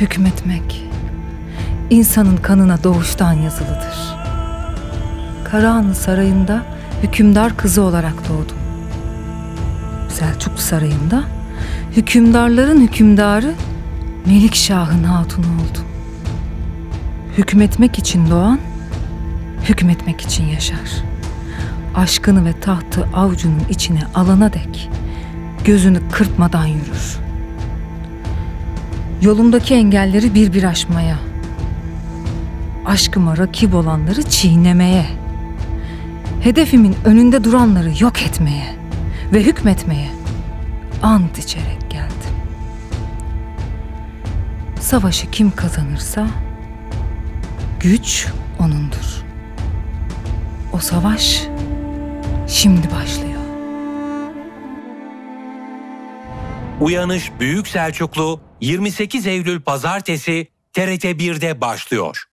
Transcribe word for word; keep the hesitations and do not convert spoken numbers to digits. Hükmetmek insanın kanına doğuştan yazılıdır. Kara Han'ın sarayında hükümdar kızı olarak doğdum. Selçuklu sarayında hükümdarların hükümdarı Melikşah'ın hatunu oldum. Hükmetmek için doğan, hükmetmek için yaşar. Aşkını ve tahtı avcunun içine alana dek gözünü kırpmadan yürür. Yolumdaki engelleri bir bir aşmaya, aşkıma rakip olanları çiğnemeye, hedefimin önünde duranları yok etmeye ve hükmetmeye ant içerek geldim. Savaşı kim kazanırsa güç onundur. O savaş şimdi başlıyor. Uyanış Büyük Selçuklu yirmi sekiz Eylül Pazartesi T R T bir'de başlıyor.